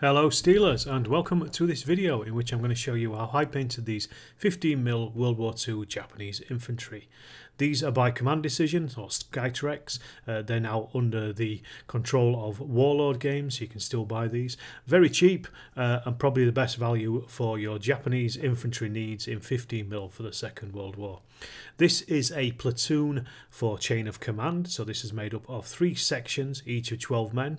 Hello Steelers, and welcome to this video in which I'm going to show you how I painted these 15mm World War II Japanese infantry. These are by Command Decisions, or Skytrex. They're now under the control of Warlord Games. You can still buy these. Very cheap and probably the best value for your Japanese infantry needs in 15mm for the Second World War. This is a platoon for Chain of Command. So this is made up of 3 sections, each of 12 men,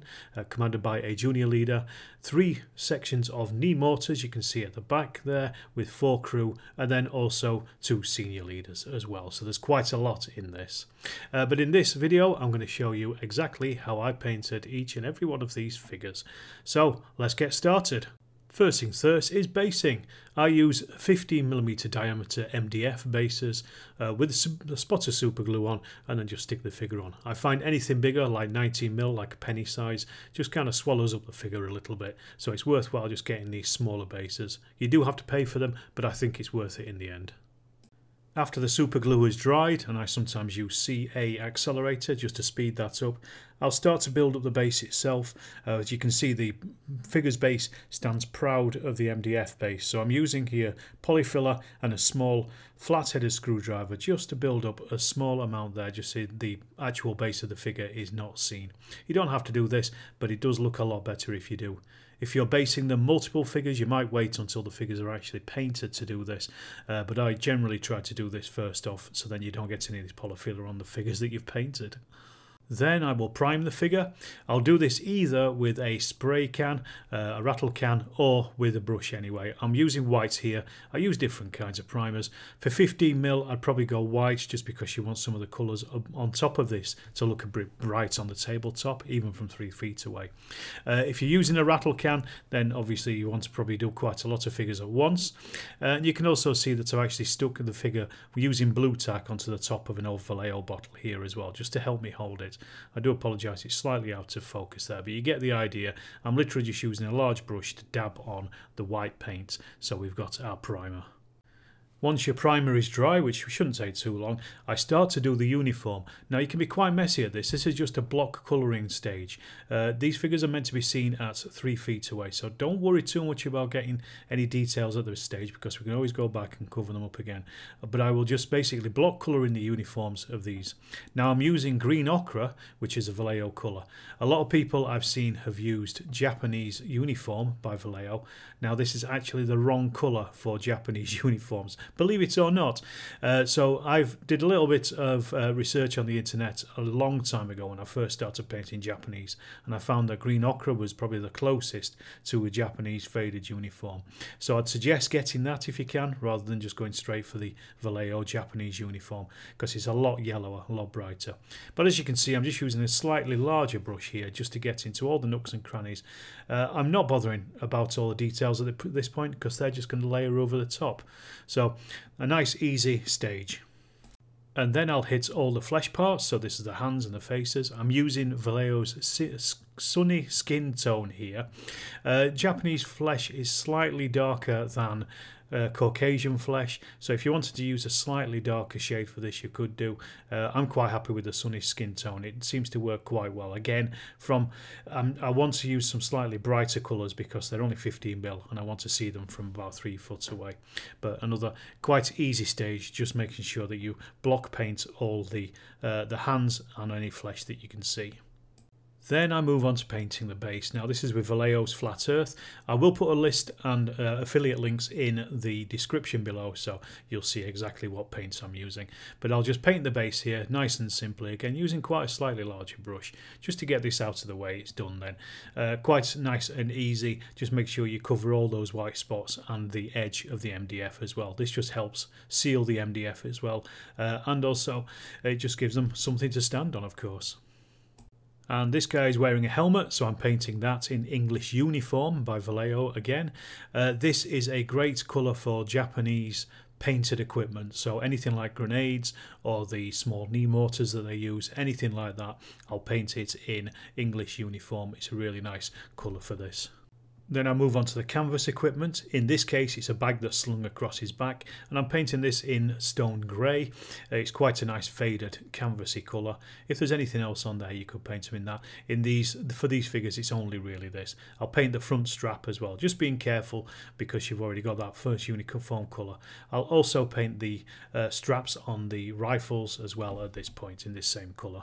commanded by a junior leader. 3 sections of knee mortars, you can see at the back there, with 4 crew, and then also 2 senior leaders as well. So there's quite a lot in this. But in this video, I'm going to show you exactly how I painted each and every one of these figures. So let's get started. First things first is basing. I use 15mm diameter MDF bases with a spot of super glue on, and then just stick the figure on. I find anything bigger, like 19mm, like a penny size, just kind of swallows up the figure a little bit. So it's worthwhile just getting these smaller bases. You do have to pay for them, but I think it's worth it in the end. After the super glue is dried, and I sometimes use CA accelerator just to speed that up, I'll start to build up the base itself. As you can see, the figure's base stands proud of the MDF base, so I'm using here polyfiller and a small flat-headed screwdriver just to build up a small amount there, just so the actual base of the figure is not seen. You don't have to do this, but it does look a lot better if you do. If you're basing them multiple figures, you might wait until the figures are actually painted to do this, but I generally try to do this first off, so then you don't get any of this polyfiller on the figures that you've painted. Then I will prime the figure. I'll do this either with a spray can, a rattle can, or with a brush anyway. I'm using whites here. I use different kinds of primers. For 15mm, I'd probably go whites just because you want some of the colours on top of this to look a bit bright on the tabletop, even from 3 feet away. If you're using a rattle can, then obviously you want to probably do quite a lot of figures at once. And you can also see that I've actually stuck the figure using blue tack onto the top of an old Vallejo bottle here as well, just to help me hold it. I do apologise, it's slightly out of focus there, but you get the idea. I'm literally just using a large brush to dab on the white paint, so we've got our primer. Once your primer is dry, which shouldn't take too long, I start to do the uniform. Now you can be quite messy at this. This is just a block colouring stage. These figures are meant to be seen at 3 feet away, so don't worry too much about getting any details at this stage because we can always go back and cover them up again. But I will just basically block colouring the uniforms of these. Now I'm using green ochre, which is a Vallejo colour. A lot of people I've seen have used Japanese uniform by Vallejo. Now this is actually the wrong colour for Japanese uniforms, believe it or not. So I've did a little bit of research on the internet a long time ago when I first started painting Japanese, and I found that green ochre was probably the closest to a Japanese faded uniform. So I'd suggest getting that if you can, rather than just going straight for the Vallejo Japanese uniform, because it's a lot yellower, a lot brighter. But as you can see, I'm just using a slightly larger brush here just to get into all the nooks and crannies. I'm not bothering about all the details at this point because they're just going to layer over the top. So a nice easy stage. And then I'll hit all the flesh parts, so this is the hands and the faces. I'm using Vallejo's sunny skin tone here. Japanese flesh is slightly darker than Caucasian flesh, so if you wanted to use a slightly darker shade for this, you could do. I'm quite happy with the sunny skin tone. It seems to work quite well. Again, I want to use some slightly brighter colours because they're only 15mm and I want to see them from about 3 foot away. But another quite easy stage, just making sure that you block paint all the hands and any flesh that you can see. Then I move on to painting the base. Now this is with Vallejo's Flat Earth. I will put a list and affiliate links in the description below, so you'll see exactly what paints I'm using. But I'll just paint the base here nice and simply, again using quite a slightly larger brush just to get this out of the way. It's done then. Quite nice and easy. Just make sure you cover all those white spots and the edge of the MDF as well. This just helps seal the MDF as well, and also it just gives them something to stand on, of course. And this guy is wearing a helmet, so I'm painting that in English uniform by Vallejo again. This is a great colour for Japanese painted equipment, so anything like grenades or the small knee mortars that they use, anything like that, I'll paint it in English uniform. It's a really nice colour for this. Then I move on to the canvas equipment. In this case, it's a bag that's slung across his back, and I'm painting this in stone grey. It's quite a nice faded canvassy colour. If there's anything else on there, you could paint them in that. For these figures, it's only really this. I'll paint the front strap as well, just being careful because you've already got that first uniform colour. I'll also paint the straps on the rifles as well at this point in this same colour.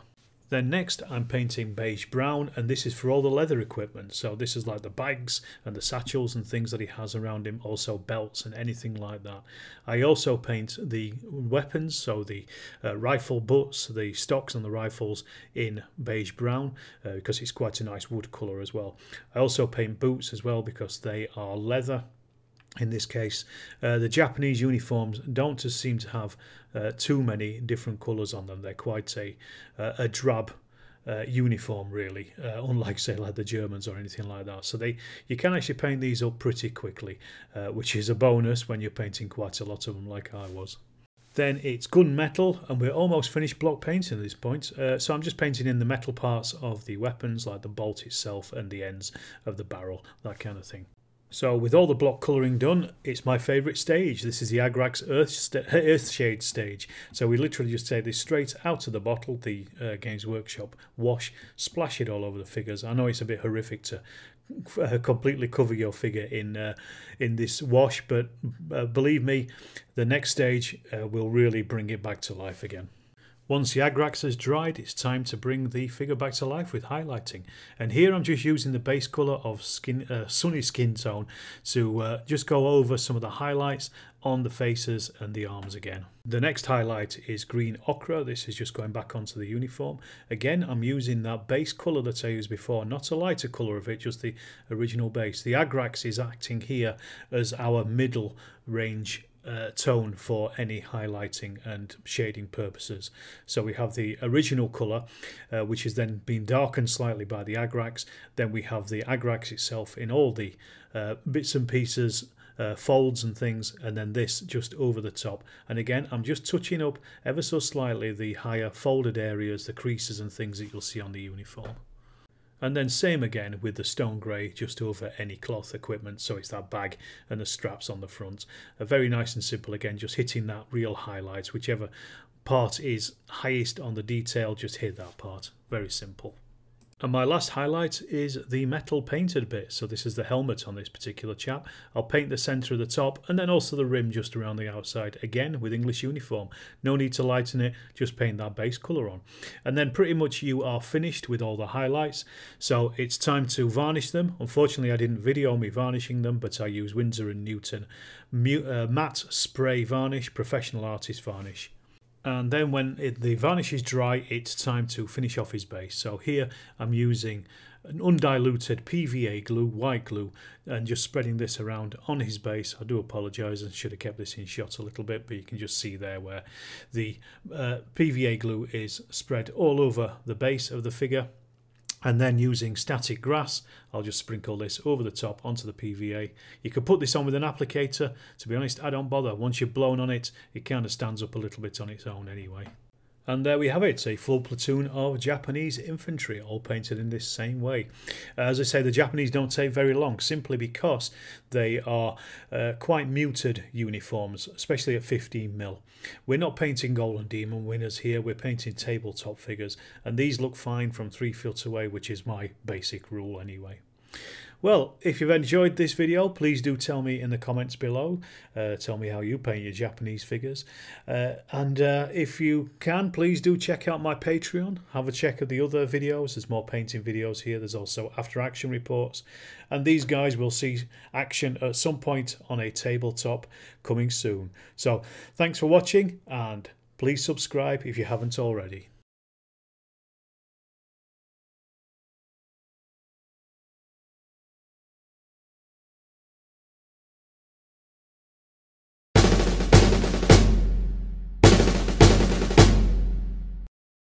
Then next I'm painting beige brown, and this is for all the leather equipment. So this is like the bags and the satchels and things that he has around him, also belts and anything like that. I also paint the weapons, so the rifle butts, the stocks on the rifles in beige brown because it's quite a nice wood colour as well. I also paint boots as well because they are leather. In this case, the Japanese uniforms don't seem to have too many different colours on them. They're quite a drab uniform, really, unlike, say, like the Germans or anything like that. So you can actually paint these up pretty quickly, which is a bonus when you're painting quite a lot of them like I was. Then it's gunmetal, and we're almost finished block painting at this point. So I'm just painting in the metal parts of the weapons, like the bolt itself and the ends of the barrel, that kind of thing. So with all the block colouring done, it's my favourite stage. This is the Agrax Earthshade stage. So we literally just take this straight out of the bottle, the Games Workshop wash, splash it all over the figures. I know it's a bit horrific to completely cover your figure in this wash, but believe me, the next stage will really bring it back to life again. Once the Agrax has dried, it's time to bring the figure back to life with highlighting. And here I'm just using the base colour of Sunny Skin Tone to just go over some of the highlights on the faces and the arms again. The next highlight is green ochre. This is just going back onto the uniform. Again, I'm using that base colour that I used before, not a lighter colour of it, just the original base. The Agrax is acting here as our middle range tone for any highlighting and shading purposes. So we have the original colour, which is then being darkened slightly by the Agrax. Then we have the Agrax itself in all the bits and pieces, folds and things, and then this just over the top. And again, I'm just touching up ever so slightly the higher folded areas, the creases and things that you'll see on the uniform. And then same again with the stone grey just over any cloth equipment, so it's that bag and the straps on the front. Very nice and simple again, just hitting that real highlight. Whichever part is highest on the detail, just hit that part. Very simple. And my last highlight is the metal painted bit. So this is the helmet on this particular chap. I'll paint the centre of the top and then also the rim just around the outside. Again, with English uniform. No need to lighten it, just paint that base colour on. And then pretty much you are finished with all the highlights. So it's time to varnish them. Unfortunately, I didn't video me varnishing them, but I use Winsor and Newton matte spray varnish, professional artist varnish. And then when the varnish is dry, it's time to finish off his base. So here I'm using an undiluted PVA glue, white glue, and just spreading this around on his base. I do apologise and should have kept this in shot a little bit, but you can just see there where the PVA glue is spread all over the base of the figure. And then using static grass, I'll just sprinkle this over the top onto the PVA. You could put this on with an applicator. To be honest, I don't bother. Once you've blown on it, it kind of stands up a little bit on its own anyway. And there we have it, a full platoon of Japanese infantry, all painted in this same way. As I say, the Japanese don't take very long, simply because they are quite muted uniforms, especially at 15mm. We're not painting Golden Demon winners here, we're painting tabletop figures, and these look fine from 3 feet away, which is my basic rule anyway. Well, if you've enjoyed this video, please do tell me in the comments below. Tell me how you paint your Japanese figures. And if you can, please do check out my Patreon. Have a check of the other videos. There's more painting videos here. There's also after action reports. And these guys will see action at some point on a tabletop coming soon. So thanks for watching, and please subscribe if you haven't already.